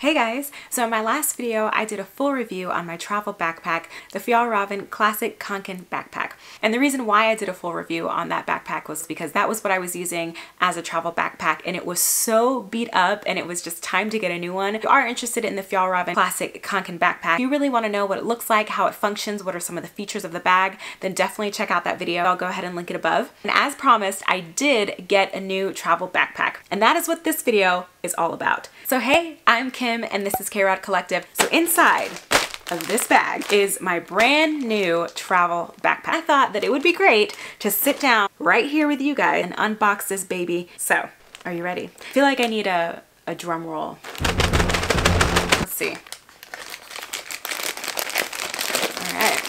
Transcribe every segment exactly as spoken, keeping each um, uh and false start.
Hey guys! So in my last video I did a full review on my travel backpack, the Fjallraven Classic Kanken backpack. And the reason why I did a full review on that backpack was because that was what I was using as a travel backpack and it was so beat up and it was just time to get a new one. If you are interested in the Fjallraven Classic Kanken backpack, if you really want to know what it looks like, how it functions, what are some of the features of the bag, then definitely check out that video. I'll go ahead and link it above. And as promised, I did get a new travel backpack. And that is what this video is all about. So hey, I'm Kim, and this is KRod Collective. So inside of this bag is my brand new travel backpack. I thought that it would be great to sit down right here with you guys and unbox this baby. So, are you ready? I feel like I need a, a drum roll. Let's see. All right.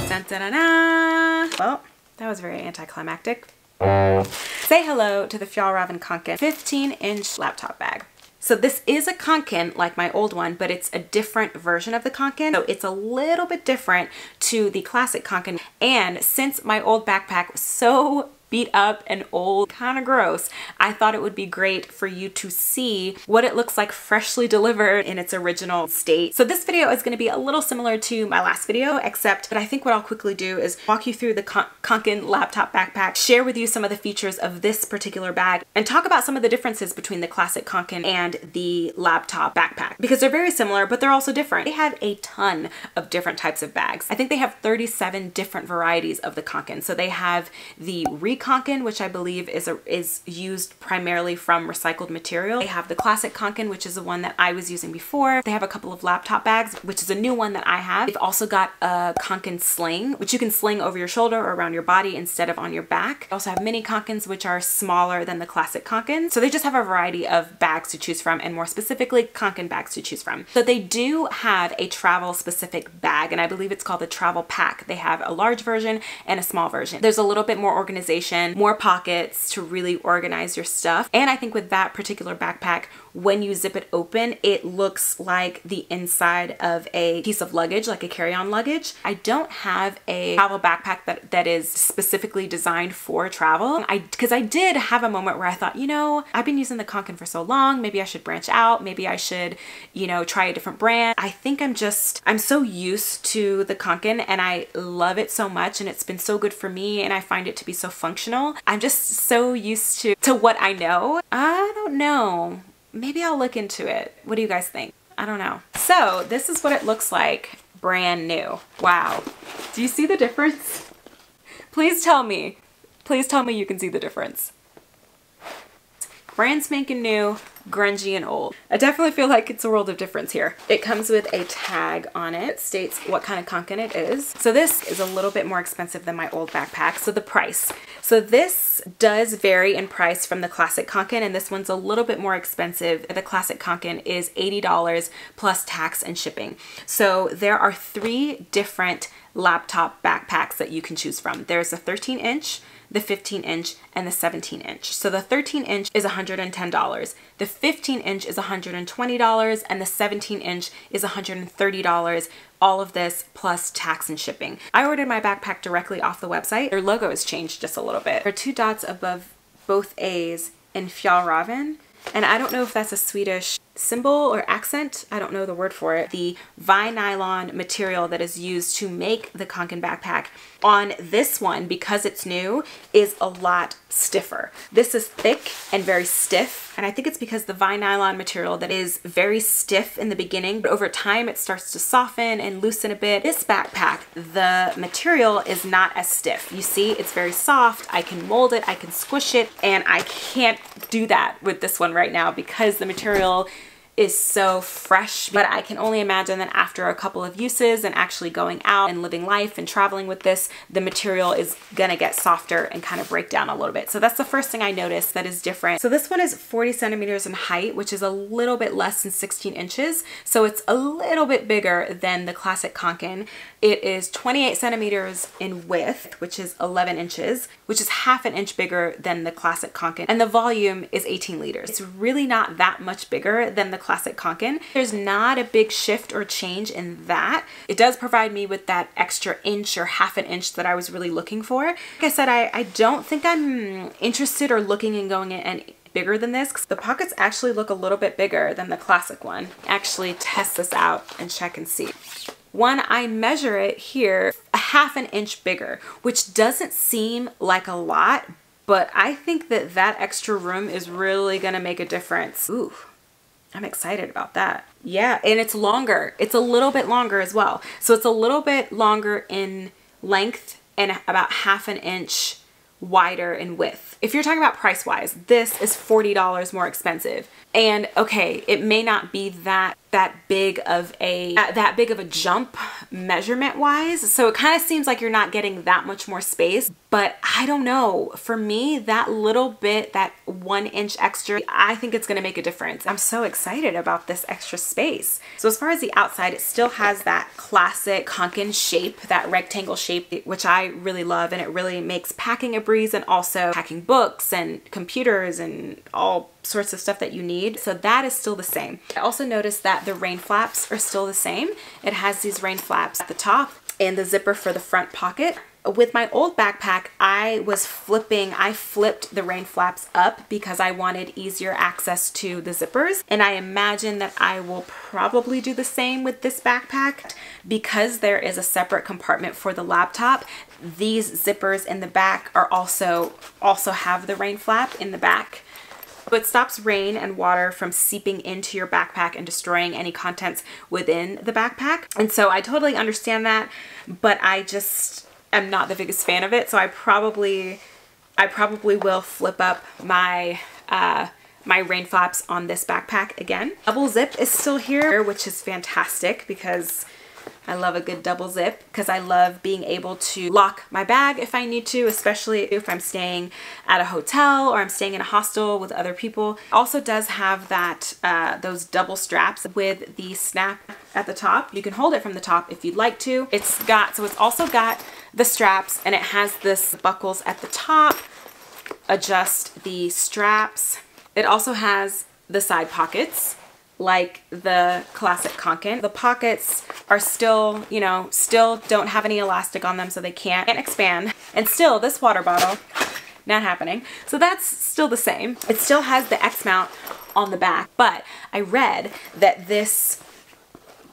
Ooh. Dun, dun, dun, dun. Well, that was very anticlimactic. Say hello to the Fjallraven Kanken fifteen inch laptop bag. So this is a Kanken like my old one, but it's a different version of the Kanken. So it's a little bit different to the classic Kanken. And since my old backpack was so beat up and old, kind of gross, I thought it would be great for you to see what it looks like freshly delivered in its original state. So this video is going to be a little similar to my last video, except that I think what I'll quickly do is walk you through the Kanken laptop backpack, share with you some of the features of this particular bag, and talk about some of the differences between the classic Kanken and the laptop backpack, because they're very similar, but they're also different. They have a ton of different types of bags. I think they have thirty-seven different varieties of the Kanken. So they have the recon Kanken, which I believe is a, is used primarily from recycled material. They have the classic Kanken, which is the one that I was using before. They have a couple of laptop bags, which is a new one that I have. They've also got a Kanken sling, which you can sling over your shoulder or around your body instead of on your back. They also have mini Kankens, which are smaller than the classic Kanken. So they just have a variety of bags to choose from, and more specifically Kanken bags to choose from. So they do have a travel specific bag, and I believe it's called the travel pack. They have a large version and a small version. There's a little bit more organization, more pockets to really organize your stuff. And I think with that particular backpack, when you zip it open, it looks like the inside of a piece of luggage, like a carry-on luggage. I don't have a travel backpack that, that is specifically designed for travel. I, because I did have a moment where I thought, you know, I've been using the Kanken for so long, maybe I should branch out, maybe I should, you know, try a different brand. I think I'm just, I'm so used to the Kanken and I love it so much and it's been so good for me and I find it to be so functional. I'm just so used to, to what I know. I don't know. Maybe I'll look into it. What do you guys think? I don't know. So this is what it looks like brand new. Wow. Do you see the difference? Please tell me. Please tell me you can see the difference. Brand spanking new, grungy and old. I definitely feel like it's a world of difference here. It comes with a tag on it. It states what kind of Kanken it is. So this is a little bit more expensive than my old backpack. So the price. So this does vary in price from the classic Kanken, and this one's a little bit more expensive. The classic Kanken is eighty dollars plus tax and shipping. So there are three different laptop backpacks that you can choose from. There's a thirteen inch, the fifteen inch, and the seventeen inch. So the thirteen inch is one hundred ten dollars, the fifteen inch is one hundred twenty dollars, and the seventeen inch is one hundred thirty dollars, all of this plus tax and shipping. I ordered my backpack directly off the website. Their logo has changed just a little bit. There are two dots above both A's in Fjallraven, and I don't know if that's a Swedish symbol or accent. I don't know the word for it. The vinylon material that is used to make the Kanken backpack on this one, because it's new, is a lot stiffer. This is thick and very stiff, and I think it's because the vinylon material that is very stiff in the beginning, but over time it starts to soften and loosen a bit. This backpack, the material is not as stiff. You see, it's very soft. I can mold it, I can squish it, and I can't do that with this one right now because the material is so fresh. But I can only imagine that after a couple of uses and actually going out and living life and traveling with this, the material is gonna get softer and kind of break down a little bit. So that's the first thing I noticed that is different. So this one is forty centimeters in height, which is a little bit less than sixteen inches. So it's a little bit bigger than the classic Kanken. It is twenty-eight centimeters in width, which is eleven inches, which is half an inch bigger than the classic Kanken. And the volume is eighteen liters. It's really not that much bigger than the classic Kanken. There's not a big shift or change in that. It does provide me with that extra inch or half an inch that I was really looking for. Like I said, I, I don't think I'm interested or looking in going in and bigger than this. The pockets actually look a little bit bigger than the classic one. Actually test this out and check and see. When I measure it here, a half an inch bigger, which doesn't seem like a lot, but I think that that extra room is really gonna make a difference. Ooh, I'm excited about that. Yeah, and it's longer. It's a little bit longer as well. So it's a little bit longer in length and about half an inch wider in width. If you're talking about price wise, this is forty dollars more expensive. And okay, it may not be that that big of a that big of a jump measurement wise. So it kind of seems like you're not getting that much more space, but I don't know. For me, that little bit, that one inch extra, I think it's going to make a difference. I'm so excited about this extra space. So as far as the outside, it still has that classic Kanken shape, that rectangle shape, which I really love. And it really makes packing a breeze, and also packing books and computers and all sorts of stuff that you need. So that is still the same. I also noticed that the rain flaps are still the same. It has these rain flaps at the top and the zipper for the front pocket. With my old backpack, I was flipping, I flipped the rain flaps up because I wanted easier access to the zippers. And I imagine that I will probably do the same with this backpack because there is a separate compartment for the laptop. These zippers in the back are also, also have the rain flap in the back. So it stops rain and water from seeping into your backpack and destroying any contents within the backpack. And so I totally understand that, but I just am not the biggest fan of it. So I probably, I probably will flip up my, uh, my rain flaps on this backpack again. Double zip is still here, which is fantastic because I love a good double zip, because I love being able to lock my bag if I need to, especially if I'm staying at a hotel or I'm staying in a hostel with other people. It also does have that uh, those double straps with the snap at the top. You can hold it from the top if you'd like to. It's got, so it's also got the straps, and it has this buckles at the top. Adjust the straps. It also has the side pockets, like the classic Kanken. The pockets are still, you know, still don't have any elastic on them, so they can't expand. And still, this water bottle, not happening. So that's still the same. It still has the X mount on the back, but I read that this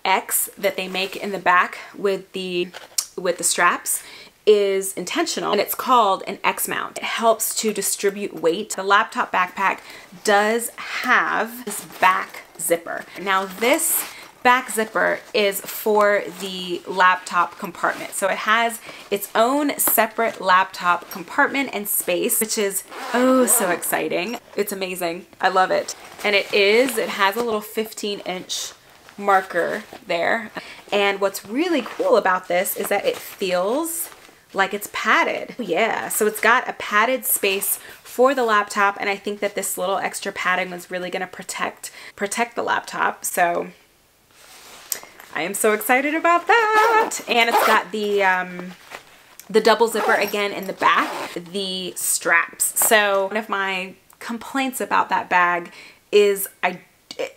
X that they make in the back with the, with the straps is intentional, and it's called an X mount. It helps to distribute weight. The laptop backpack does have this back zipper. Now this back zipper is for the laptop compartment. So it has its own separate laptop compartment and space, which is oh so exciting. It's amazing. I love it. And it is, it has a little fifteen inch marker there. And what's really cool about this is that it feels like it's padded. Yeah, so it's got a padded space for the laptop, and I think that this little extra padding was really gonna protect protect the laptop. So I am so excited about that. And it's got the um, the double zipper again in the back, the straps. So one of my complaints about that bag is I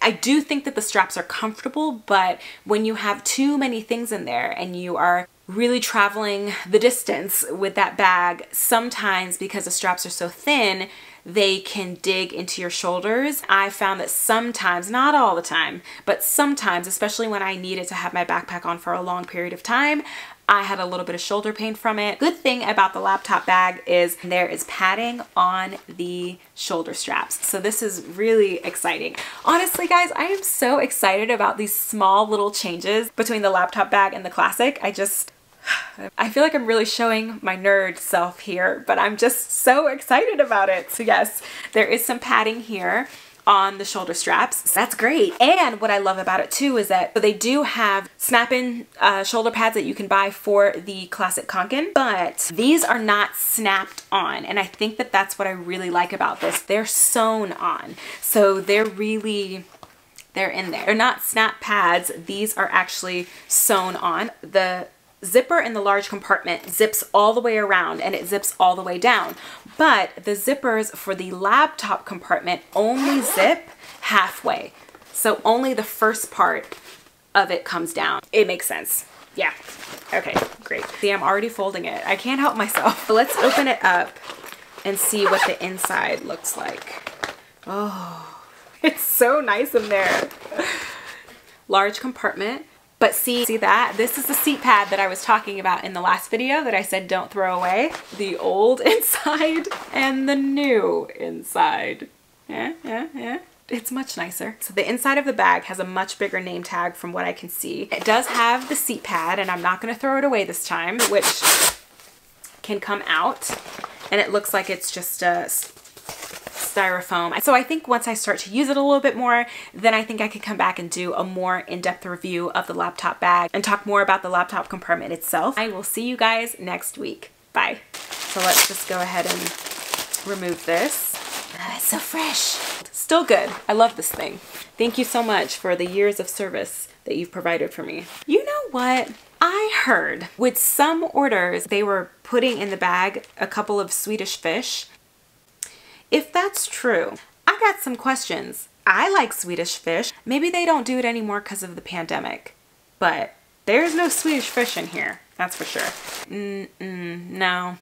I do think that the straps are comfortable, but when you have too many things in there and you are really traveling the distance with that bag, sometimes because the straps are so thin, they can dig into your shoulders. I found that sometimes, not all the time, but sometimes, especially when I needed to have my backpack on for a long period of time, I had a little bit of shoulder pain from it. Good thing about the laptop bag is there is padding on the shoulder straps. So this is really exciting. Honestly, guys, I am so excited about these small little changes between the laptop bag and the classic. I just, I feel like I'm really showing my nerd self here, but I'm just so excited about it. So yes, there is some padding here on the shoulder straps. That's great. And what I love about it too is that they do have snap-in uh, shoulder pads that you can buy for the classic Kanken, but these are not snapped on. And I think that that's what I really like about this. They're sewn on. So they're really, they're in there. They're not snap pads. These are actually sewn on. The zipper in the large compartment zips all the way around, and it zips all the way down. But the zippers for the laptop compartment only zip halfway. So only the first part of it comes down. It makes sense. Yeah. Okay, great. See, I'm already folding it. I can't help myself. So let's open it up and see what the inside looks like. Oh, it's so nice in there. Large compartment. But see, see that? This is the seat pad that I was talking about in the last video that I said don't throw away. The old inside and the new inside. Yeah, yeah, yeah. It's much nicer. So the inside of the bag has a much bigger name tag from what I can see. It does have the seat pad, and I'm not gonna throw it away this time, which can come out. And it looks like it's just a styrofoam. So I think once I start to use it a little bit more, then I think I could come back and do a more in-depth review of the laptop bag and talk more about the laptop compartment itself. I will see you guys next week. Bye. So let's just go ahead and remove this. Oh, it's so fresh. Still good. I love this thing. Thank you so much for the years of service that you've provided for me. You know what? I heard with some orders, they were putting in the bag a couple of Swedish fish. If that's true, I got some questions. I like Swedish fish. Maybe they don't do it anymore because of the pandemic, but there's no Swedish fish in here. That's for sure. Mm-mm, no.